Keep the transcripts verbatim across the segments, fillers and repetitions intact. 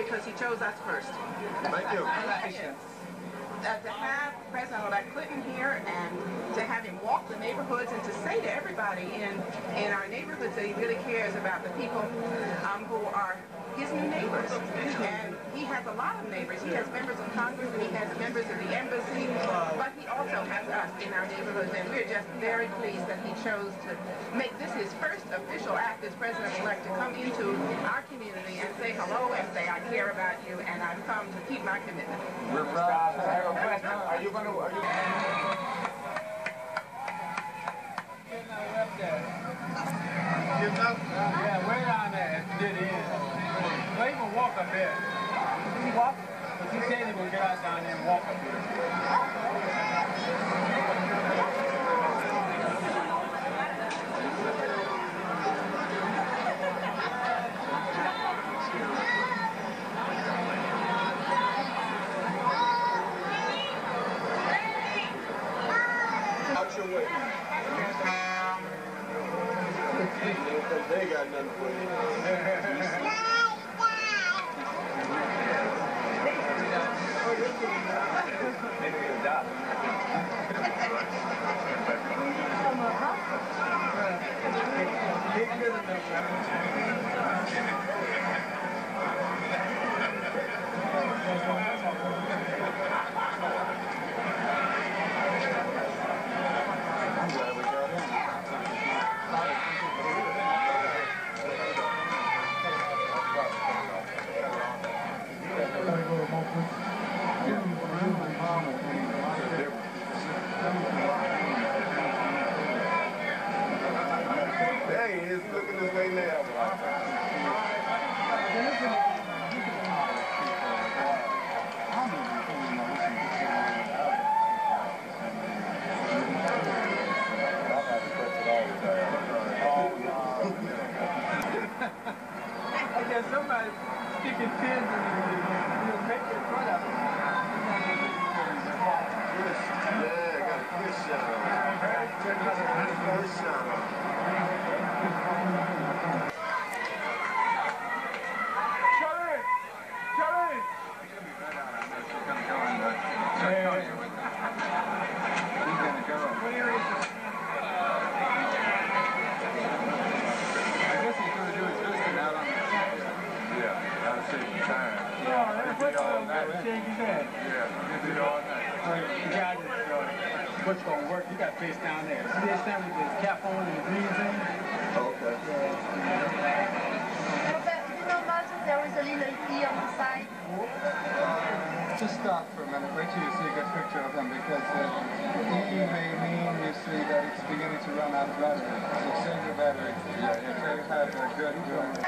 Because he chose us first. Thank you. Yes. Uh, to have President-elect Clinton here and to have him walk the neighborhoods and to say to everybody in, in our neighborhoods that he really cares about the people um, who are his new neighbors. And he has a lot of neighbors. He has members of Congress, and he has members of the embassy, but he also has us in our neighborhoods, and we're just very pleased that he chose to make this his first official act as president-elect, to come into our community and say hello and say, I care about you, and I've come to keep my commitment. We're proud. I have a question. Are you going to... Are you... You know, uh, yeah, way down there, it is. They even walk up there. He walked, but he said he would get out down there and walk up there. They got nothing for you. Maybe a dog. I'm glad we got him. There he is, looking this way now. I guess somebody's sticking pins in the You'll make it front of it. Yeah, got a good shot on it. Good shot on it. Charlie! Charlie! She's going to go in the... She's going to go in She's going to go in Where is it? I guess he's going to do his visiting out on the... Yeah, out of city time. Yeah, you did all night. What's going to work? You got fish down there. See this thing with the cap on and the greens in? Okay. You know, Marjorie, there was a little key on the side. Just stop for a minute. Wait till you see a good picture of him, because uh, E may mean, you see, that it's beginning to run out of battery. So save your battery. Yeah, you take that. Good, good.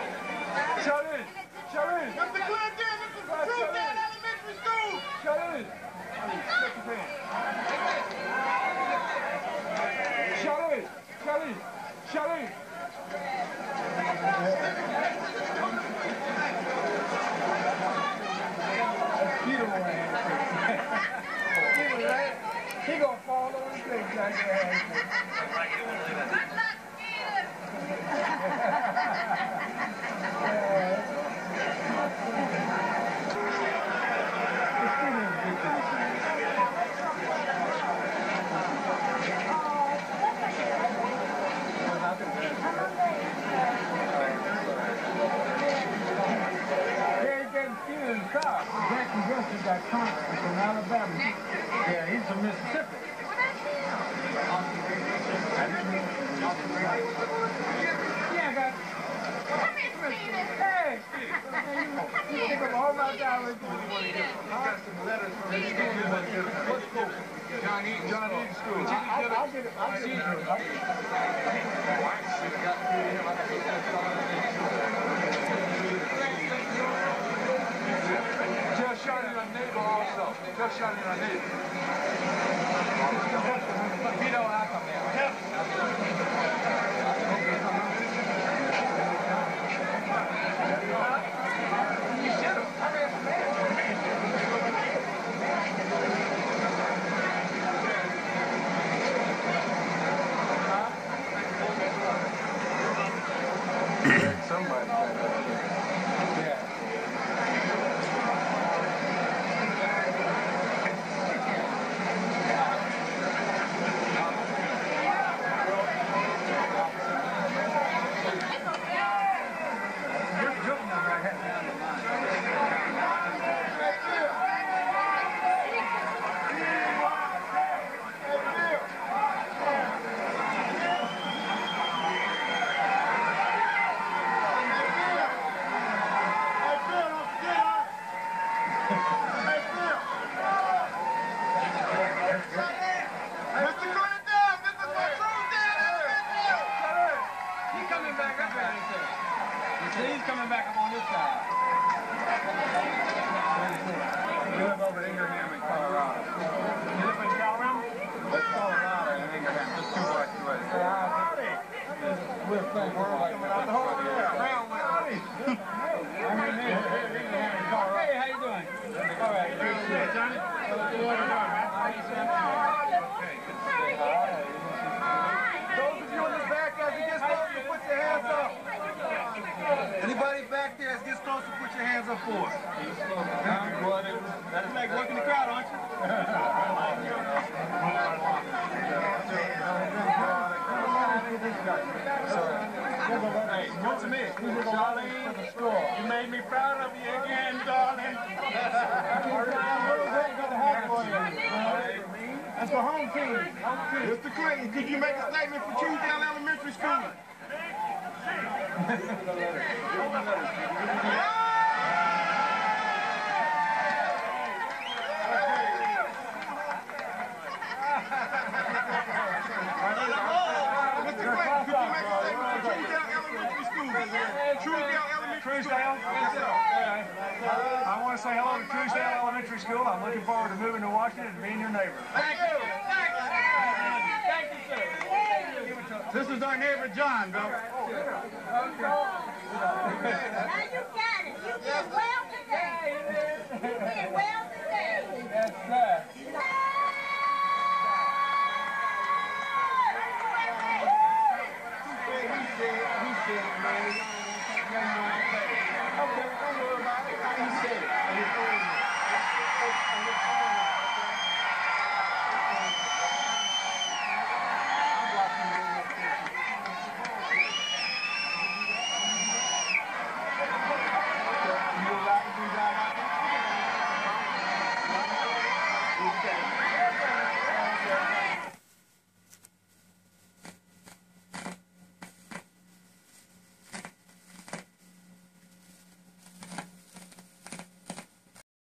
John Eden School. John Eden School. I, I, I'll get it. I'll get it. I'll get it. I'll get it. Tell Shawnee our neighbor also. Tell Shawnee our neighbor. You know how come that. Anybody back there that gets closer, put your hands up for us. That is like working the crowd, aren't you? Hey, once again, Charlene, you made me proud of you again, darling. That's for home team. Mister Clinton, could you make a statement for Truesdale Elementary School? All right, Mister Clinton, could you make a statement for Truesdale Elementary School? Truesdale Elementary School. I want to say hello to Truesdale Elementary School. I'm looking forward to moving to Washington and being your neighbor. Thank you. Thank you, sir. This is our neighbor, John, though. Now you got it. You did well today. You did well today. Yes, sir. He said, he said, man.